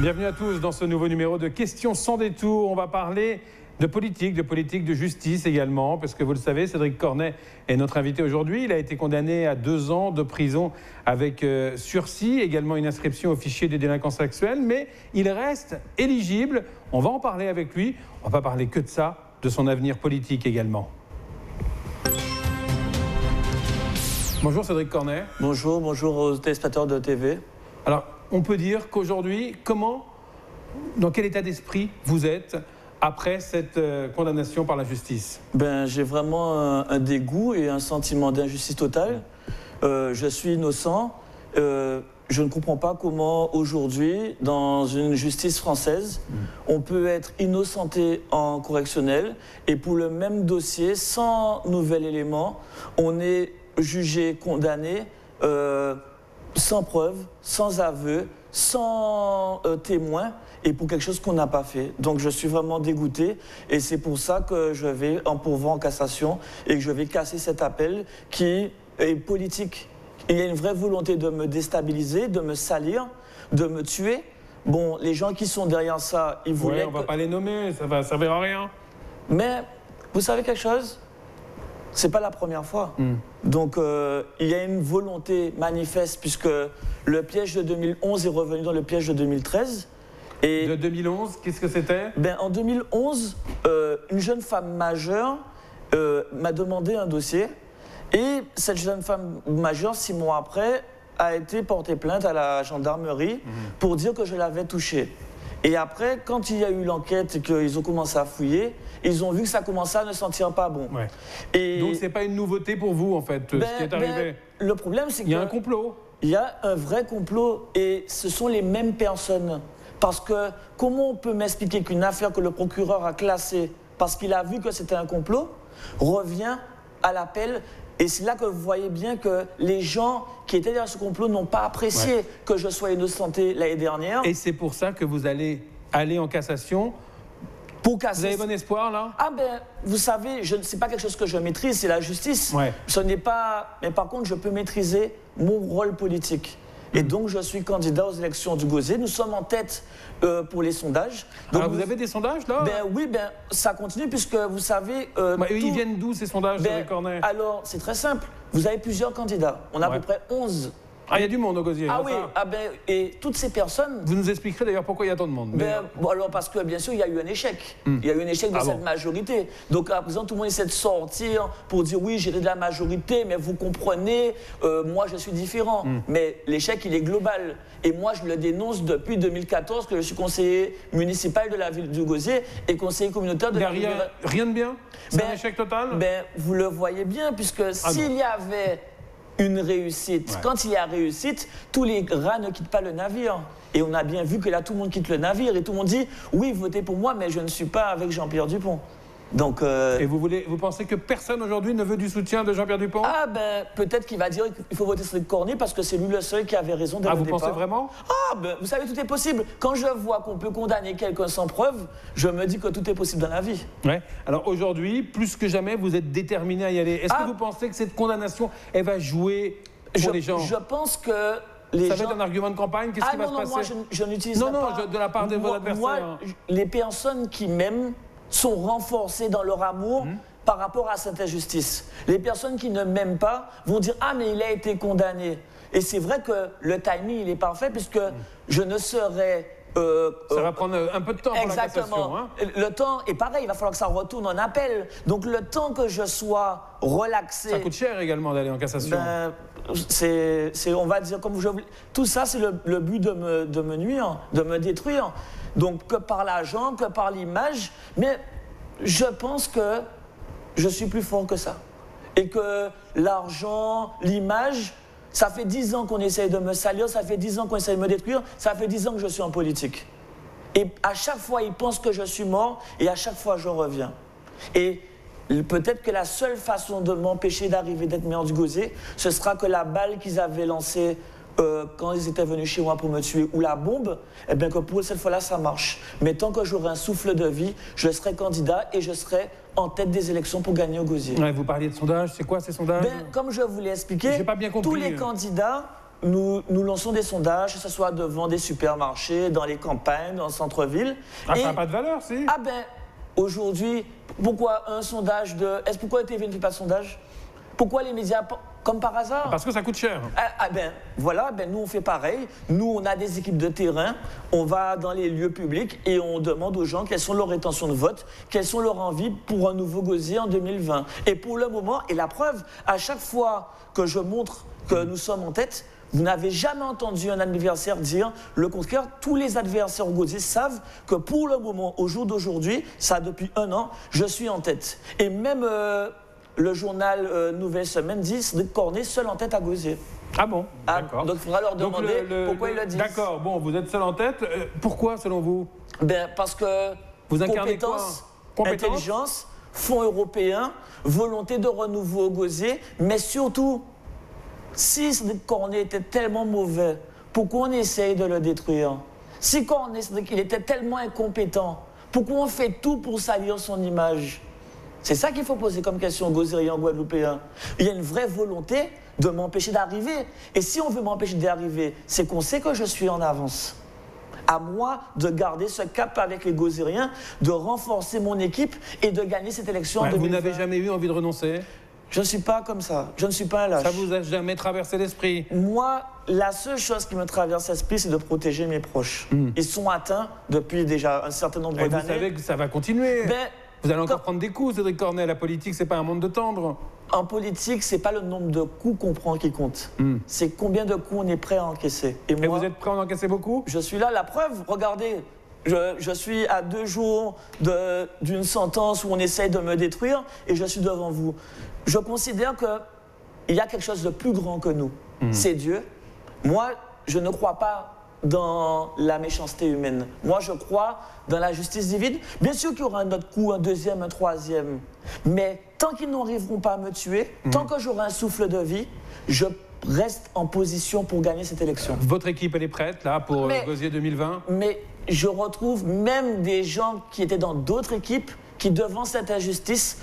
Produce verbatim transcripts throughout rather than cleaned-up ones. Bienvenue à tous dans ce nouveau numéro de Question Sans Détour. On va parler de politique, de politique de justice également, parce que vous le savez, Cédric Cornet est notre invité aujourd'hui. Il a été condamné à deux ans de prison avec euh, sursis, également une inscription au fichier des délinquants sexuels, mais il reste éligible. On va en parler avec lui. On va pas parler que de ça, de son avenir politique également. Bonjour Cédric Cornet. Bonjour, bonjour aux téléspectateurs de T V. Alors, on peut dire qu'aujourd'hui, comment, dans quel état d'esprit vous êtes après cette euh, condamnation par la justice? Ben, j'ai vraiment un, un dégoût et un sentiment d'injustice totale. Euh, je suis innocent. Euh, je ne comprends pas comment aujourd'hui, dans une justice française, mmh. on peut être innocenté en correctionnel et pour le même dossier, sans nouvel élément, on est jugé, condamné, euh, sans preuve, sans aveu, sans euh, témoin, et pour quelque chose qu'on n'a pas fait. Donc je suis vraiment dégoûté, et c'est pour ça que je vais en pourvoir en cassation, et que je vais casser cet appel qui est politique. Il y a une vraie volonté de me déstabiliser, de me salir, de me tuer. Bon, les gens qui sont derrière ça, ils voulaient... Ouais, on ne va que... pas les nommer, ça va servir à rien. Mais, vous savez quelque chose ? C'est pas la première fois. Mm. Donc, euh, il y a une volonté manifeste, puisque le piège de deux mille onze est revenu dans le piège de deux mille treize. Et de deux mille onze, qu'est-ce que c'était? Ben, en deux mille onze, euh, une jeune femme majeure euh, m'a demandé un dossier. Et cette jeune femme majeure, six mois après, a été portée plainte à la gendarmerie mm. pour dire que je l'avais touchée. Et après, quand il y a eu l'enquête et qu'ils ont commencé à fouiller, ils ont vu que ça commençait à ne sentir pas bon. Ouais. Et donc, ce n'est pas une nouveauté pour vous, en fait, ben, ce qui est arrivé. Ben, le problème, c'est qu'il y a un complot. Il y a un vrai complot, et ce sont les mêmes personnes. Parce que comment on peut m'expliquer qu'une affaire que le procureur a classée parce qu'il a vu que c'était un complot revient à l'appel? Et c'est là que vous voyez bien que les gens qui étaient derrière ce complot n'ont pas apprécié ouais. que je sois innocenté l'année dernière. Et c'est pour ça que vous allez aller en cassation. Pour casser... Vous avez bon espoir, là? Ah ben, vous savez, ce n'est pas quelque chose que je maîtrise, c'est la justice. Ouais. Ce n'est pas... Mais par contre, je peux maîtriser mon rôle politique. Et donc, je suis candidat aux élections du Gosier. Nous sommes en tête euh, pour les sondages. Donc, alors, vous avez des sondages, là? Ben oui, ben, ça continue, puisque vous savez... Euh, bah, tout... Ils viennent d'où, ces sondages, ben, Cornet? Alors, c'est très simple. Vous avez plusieurs candidats. On a ouais. à peu près onze. Ah, il y a du monde au Gosier. Ah oui, ah ben, et toutes ces personnes... Vous nous expliquerez d'ailleurs pourquoi il y a tant de monde. Ben, bon, alors parce que, bien sûr, il y a eu un échec. Mm. Il y a eu un échec de ah cette bon. majorité. Donc, à présent, tout le monde essaie de sortir pour dire, oui, j'ai de la majorité, mais vous comprenez, euh, moi, je suis différent. Mm. Mais l'échec, il est global. Et moi, je le dénonce depuis deux mille quatorze, que je suis conseiller municipal de la ville du Gosier et conseiller communautaire de ben, la ville. De... Rien de bien? C'est ben, un échec total? Ben, vous le voyez bien, puisque ah s'il y avait... une réussite. Ouais. Quand il y a réussite, tous les rats ne quittent pas le navire. Et on a bien vu que là, tout le monde quitte le navire et tout le monde dit « Oui, votez pour moi, mais je ne suis pas avec Jean-Pierre Dupont. » Donc, euh... Et vous, voulez, vous pensez que personne aujourd'hui ne veut du soutien de Jean-Pierre Dupont? Ah ben, peut-être qu'il va dire qu'il faut voter Cédric Cornet parce que c'est lui le seul qui avait raison dès le départ. Ah, vous pensez vraiment? Ah ben, vous savez, tout est possible. Quand je vois qu'on peut condamner quelqu'un sans preuve, je me dis que tout est possible dans la vie. Ouais. Alors aujourd'hui, plus que jamais, vous êtes déterminé à y aller. Est-ce ah, que vous pensez que cette condamnation, elle va jouer pour je, les gens? Je pense que... Les ça gens... va être un argument de campagne, qu'est-ce ah, qui va non, se non, passer? Moi, je, je n'utilise non, non, pas... Non, non, de la part de vos adversaires. Les personnes qui m'aiment... sont renforcés dans leur amour mmh. par rapport à cette injustice. Les personnes qui ne m'aiment pas vont dire « Ah, mais il a été condamné ». Et c'est vrai que le timing, il est parfait, puisque mmh. je ne serais... Euh, ça euh, va prendre un peu de temps exactement. Pour la cassation. Hein. Le temps est pareil, il va falloir que ça retourne en appel. Donc le temps que je sois relaxé... Ça coûte cher également d'aller en cassation. Ben, c'est, c'est, on va dire, comme je tout ça, c'est le, le but de me, de me nuire, de me détruire. Donc que par l'argent, que par l'image. Mais je pense que je suis plus fort que ça. Et que l'argent, l'image... Ça fait dix ans qu'on essaye de me salir, ça fait dix ans qu'on essaye de me détruire, ça fait dix ans que je suis en politique. Et à chaque fois, ils pensent que je suis mort, et à chaque fois, je reviens. Et peut-être que la seule façon de m'empêcher d'arriver d'être maire du Gosier, ce sera que la balle qu'ils avaient lancée euh, quand ils étaient venus chez moi pour me tuer, ou la bombe, eh bien que pour cette fois-là, ça marche. Mais tant que j'aurai un souffle de vie, je serai candidat et je serai... en tête des élections pour gagner au Gosier. Ouais, vous parliez de sondages, c'est quoi ces sondages? Ben, comme je vous l'ai expliqué, tous les candidats Nous, nous lançons des sondages, que ce soit devant des supermarchés, dans les campagnes, dans le centre-ville. Ah, et... ça n'a pas de valeur, si. Ah ben, aujourd'hui, pourquoi un sondage de... Est-ce pourquoi la T V ne fait pas de sondage? Pourquoi les médias, comme par hasard? Parce que ça coûte cher. Ah, ah ben, voilà, ben nous on fait pareil. Nous, on a des équipes de terrain, on va dans les lieux publics et on demande aux gens quelles sont leurs intentions de vote, quelles sont leurs envies pour un nouveau Gosier en deux mille vingt. Et pour le moment, et la preuve, à chaque fois que je montre que nous sommes en tête, vous n'avez jamais entendu un adversaire dire le contraire. Tous les adversaires au Gosier savent que pour le moment, au jour d'aujourd'hui, ça depuis un an, je suis en tête. Et même euh, le journal euh, Nouvelle Semaine dit Cédric Cornet seul en tête à Gosier. Ah bon, ah, d'accord. Donc il faudra leur demander donc le, le, pourquoi le, ils le disent. D'accord, bon, vous êtes seul en tête. Euh, pourquoi selon vous? Ben, parce que vous incarnez compétence, quoi? Compétence, intelligence, fonds européens, volonté de renouveau au Gosier, mais surtout... Si Cédric Cornet était tellement mauvais, pourquoi on essaye de le détruire? Si Cornet il était tellement incompétent, pourquoi on fait tout pour salir son image? C'est ça qu'il faut poser comme question aux Gauzériens, aux Guadeloupéens. Il y a une vraie volonté de m'empêcher d'arriver. Et si on veut m'empêcher d'arriver, c'est qu'on sait que je suis en avance. À moi de garder ce cap avec les Gauzériens, de renforcer mon équipe et de gagner cette élection ouais, en deux mille vingt. Vous n'avez jamais eu envie de renoncer? Je ne suis pas comme ça, je ne suis pas un lâche. Ça vous a jamais traversé l'esprit? Moi, la seule chose qui me traverse l'esprit, c'est de protéger mes proches. Mmh. Ils sont atteints depuis déjà un certain nombre d'années. Vous savez que ça va continuer. Ben, vous allez encore quand... prendre des coups, Cédric Cornet. La politique, c'est pas un monde de tendre. En politique, c'est pas le nombre de coups qu'on prend qui compte. Mmh. C'est combien de coups on est prêt à encaisser. Et, Et moi, vous êtes prêt à en encaisser beaucoup? Je suis là, la preuve, regardez. Je, je suis à deux jours d'une sentence où on essaye de me détruire et je suis devant vous. Je considère qu'il y a quelque chose de plus grand que nous. Mmh. C'est Dieu. Moi, je ne crois pas dans la méchanceté humaine. Moi, je crois dans la justice divine. Bien sûr qu'il y aura un autre coup, un deuxième, un troisième. Mais tant qu'ils n'arriveront pas à me tuer, mmh. tant que j'aurai un souffle de vie, je reste en position pour gagner cette élection. Euh, votre équipe, elle est prête, là, pour mais, Gosier deux mille vingt? Mais je retrouve même des gens qui étaient dans d'autres équipes qui, devant cette injustice,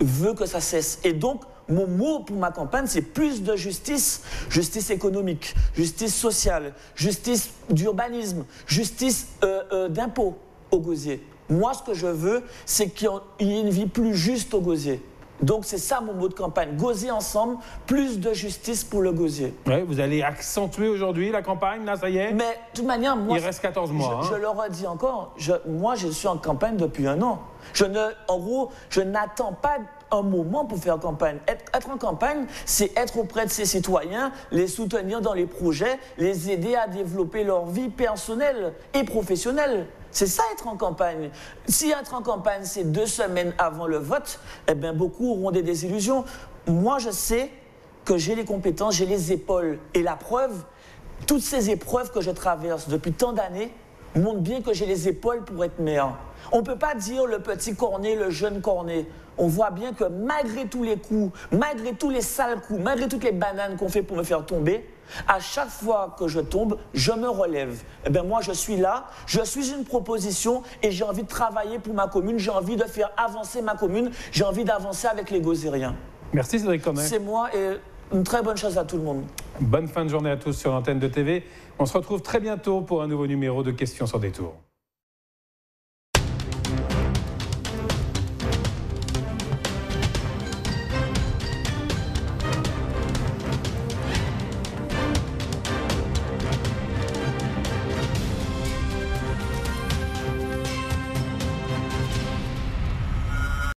veulent que ça cesse. Et donc, mon mot pour ma campagne, c'est plus de justice. Justice économique, justice sociale, justice d'urbanisme, justice euh, euh, d'impôts au Gosier. Moi, ce que je veux, c'est qu'il y ait une vie plus juste au Gosier. Donc c'est ça mon mot de campagne, Gosier ensemble, plus de justice pour le Gosier. Oui, vous allez accentuer aujourd'hui la campagne, là ça y est. Mais de toute manière, moi... Il reste quatorze mois. Je, hein. je le redis encore, je, moi je suis en campagne depuis un an. Je ne, en gros, je n'attends pas un moment pour faire campagne. Être, être en campagne, c'est être auprès de ses citoyens, les soutenir dans les projets, les aider à développer leur vie personnelle et professionnelle. C'est ça être en campagne. Si être en campagne, c'est deux semaines avant le vote, eh bien beaucoup auront des désillusions. Moi, je sais que j'ai les compétences, j'ai les épaules. Et la preuve, toutes ces épreuves que je traverse depuis tant d'années montrent bien que j'ai les épaules pour être maire. On ne peut pas dire le petit Cornet, le jeune Cornet. On voit bien que malgré tous les coups, malgré tous les sales coups, malgré toutes les bananes qu'on fait pour me faire tomber, à chaque fois que je tombe, je me relève. Eh bien moi, je suis là, je suis une proposition et j'ai envie de travailler pour ma commune, j'ai envie de faire avancer ma commune, j'ai envie d'avancer avec les Gauzériens. Merci Cédric Cornet. C'est moi et une très bonne chose à tout le monde. Bonne fin de journée à tous sur l'antenne de T V. On se retrouve très bientôt pour un nouveau numéro de Questions sans détour.